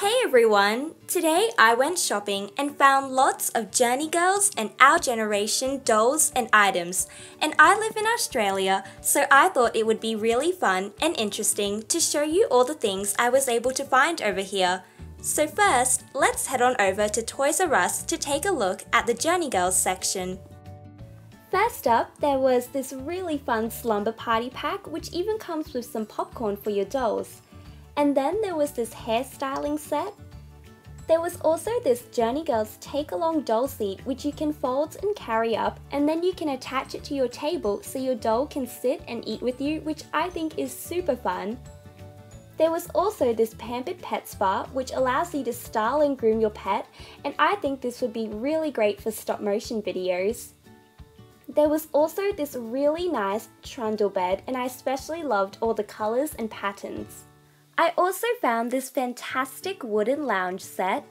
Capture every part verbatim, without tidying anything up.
Hey everyone! Today I went shopping and found lots of Journey Girls and Our Generation dolls and items. And I live in Australia, so I thought it would be really fun and interesting to show you all the things I was able to find over here. So first, let's head on over to Toys R Us to take a look at the Journey Girls section. First up, there was this really fun slumber party pack which even comes with some popcorn for your dolls. And then there was this hairstyling set. There was also this Journey Girls take-along doll seat which you can fold and carry up, and then you can attach it to your table so your doll can sit and eat with you, which I think is super fun. There was also this Pampered Pet Spa which allows you to style and groom your pet, and I think this would be really great for stop motion videos. There was also this really nice trundle bed, and I especially loved all the colours and patterns. I also found this fantastic wooden lounge set,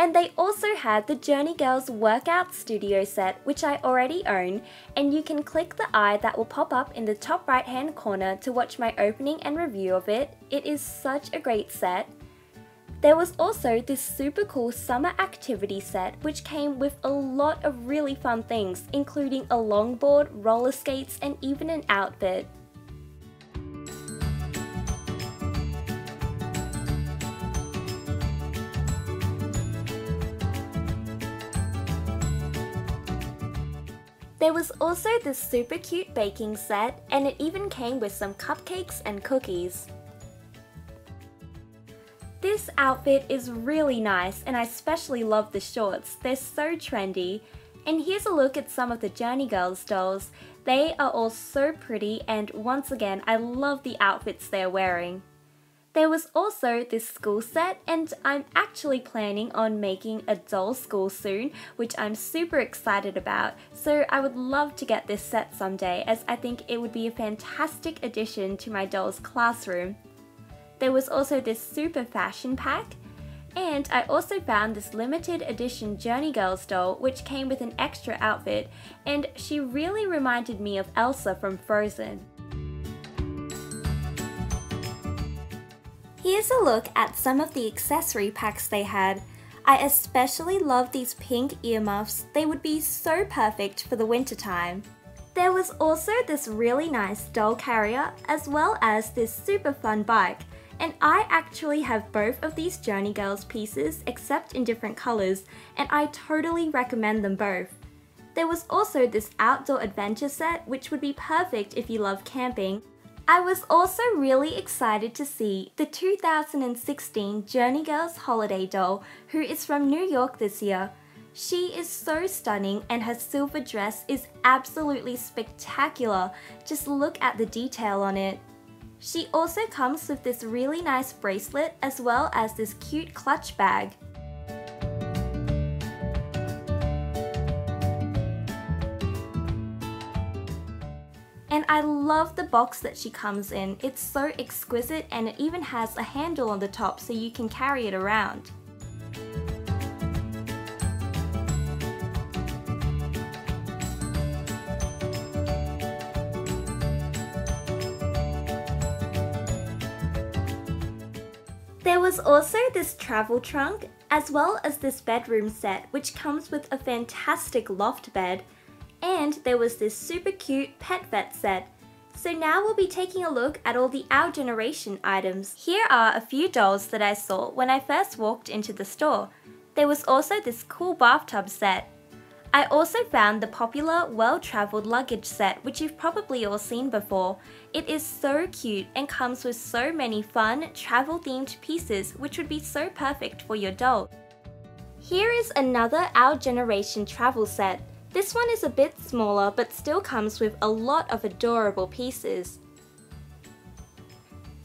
and they also had the Journey Girls workout studio set which I already own, and you can click the eye that will pop up in the top right hand corner to watch my opening and review of it. It is such a great set. There was also this super cool summer activity set which came with a lot of really fun things, including a longboard, roller skates and even an outfit. There was also this super cute baking set, and it even came with some cupcakes and cookies. This outfit is really nice, and I especially love the shorts, they're so trendy. And here's a look at some of the Journey Girls dolls. They are all so pretty, and once again I love the outfits they're wearing. There was also this school set, and I'm actually planning on making a doll school soon, which I'm super excited about, so I would love to get this set someday as I think it would be a fantastic addition to my doll's classroom. There was also this super fashion pack, and I also found this limited edition Journey Girls doll which came with an extra outfit, and she really reminded me of Elsa from Frozen. Here's a look at some of the accessory packs they had. I especially love these pink earmuffs, they would be so perfect for the winter time. There was also this really nice doll carrier as well as this super fun bike, and I actually have both of these Journey Girls pieces except in different colours, and I totally recommend them both. There was also this outdoor adventure set which would be perfect if you love camping. I was also really excited to see the two thousand sixteen Journey Girls holiday doll, who is from New York this year. She is so stunning, and her silver dress is absolutely spectacular, just look at the detail on it. She also comes with this really nice bracelet as well as this cute clutch bag. And I love the box that she comes in, it's so exquisite, and it even has a handle on the top so you can carry it around. There was also this travel trunk as well as this bedroom set which comes with a fantastic loft bed. And there was this super cute pet vet set. So now we'll be taking a look at all the Our Generation items. Here are a few dolls that I saw when I first walked into the store. There was also this cool bathtub set. I also found the popular well-travelled luggage set, which you've probably all seen before. It is so cute and comes with so many fun travel-themed pieces which would be so perfect for your doll. Here is another Our Generation travel set. This one is a bit smaller but still comes with a lot of adorable pieces.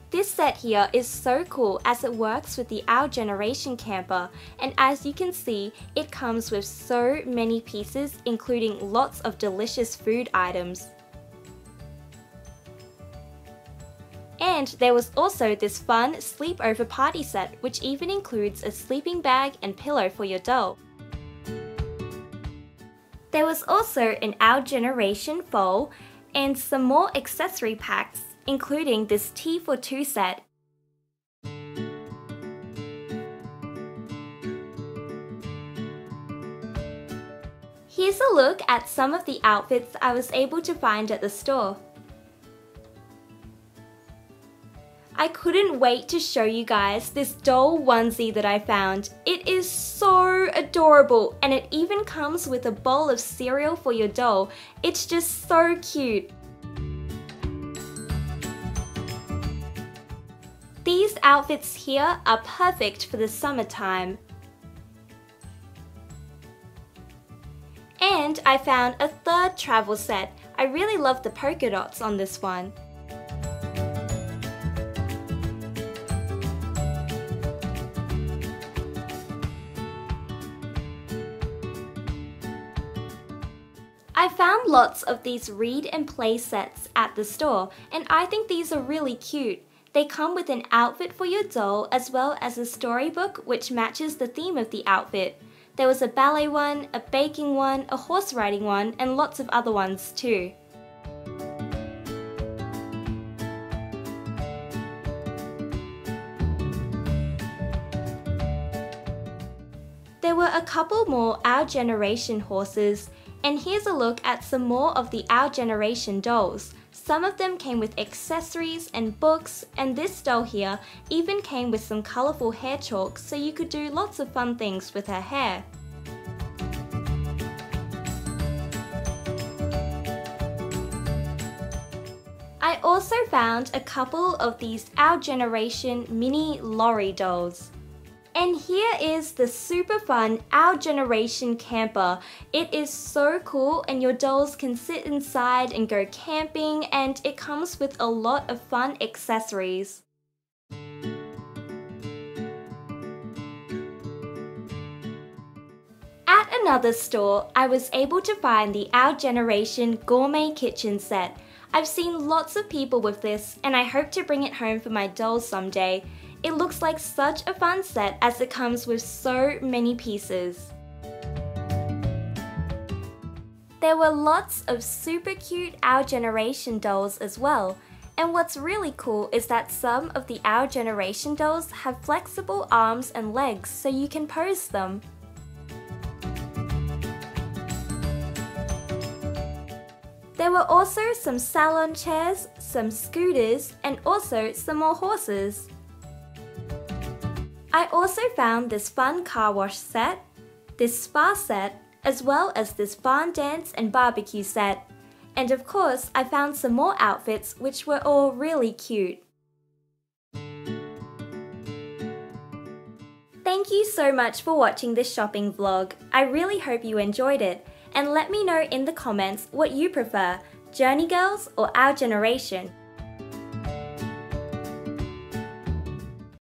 This set here is so cool as it works with the Our Generation camper, and as you can see it comes with so many pieces including lots of delicious food items. And there was also this fun sleepover party set which even includes a sleeping bag and pillow for your doll. There was also an Our Generation foal and some more accessory packs, including this tea for two set. Here's a look at some of the outfits I was able to find at the store. I couldn't wait to show you guys this doll onesie that I found. It is so adorable, and it even comes with a bowl of cereal for your doll. It's just so cute. These outfits here are perfect for the summertime. And I found a third travel set. I really love the polka dots on this one. I found lots of these read and play sets at the store, and I think these are really cute. They come with an outfit for your doll as well as a storybook which matches the theme of the outfit. There was a ballet one, a baking one, a horse riding one, and lots of other ones too. There were a couple more Our Generation horses. And here's a look at some more of the Our Generation dolls. Some of them came with accessories and books, and this doll here even came with some colourful hair chalk so you could do lots of fun things with her hair. I also found a couple of these Our Generation mini lorry dolls. And here is the super fun Our Generation camper. It is so cool, and your dolls can sit inside and go camping, and it comes with a lot of fun accessories. At another store, I was able to find the Our Generation gourmet kitchen set. I've seen lots of people with this, and I hope to bring it home for my dolls someday. It looks like such a fun set as it comes with so many pieces. There were lots of super cute Our Generation dolls as well. And what's really cool is that some of the Our Generation dolls have flexible arms and legs so you can pose them. There were also some salon chairs, some scooters, and also some more horses. I also found this fun car wash set, this spa set, as well as this barn dance and barbecue set. And of course, I found some more outfits which were all really cute. Thank you so much for watching this shopping vlog. I really hope you enjoyed it. And let me know in the comments what you prefer, Journey Girls or Our Generation.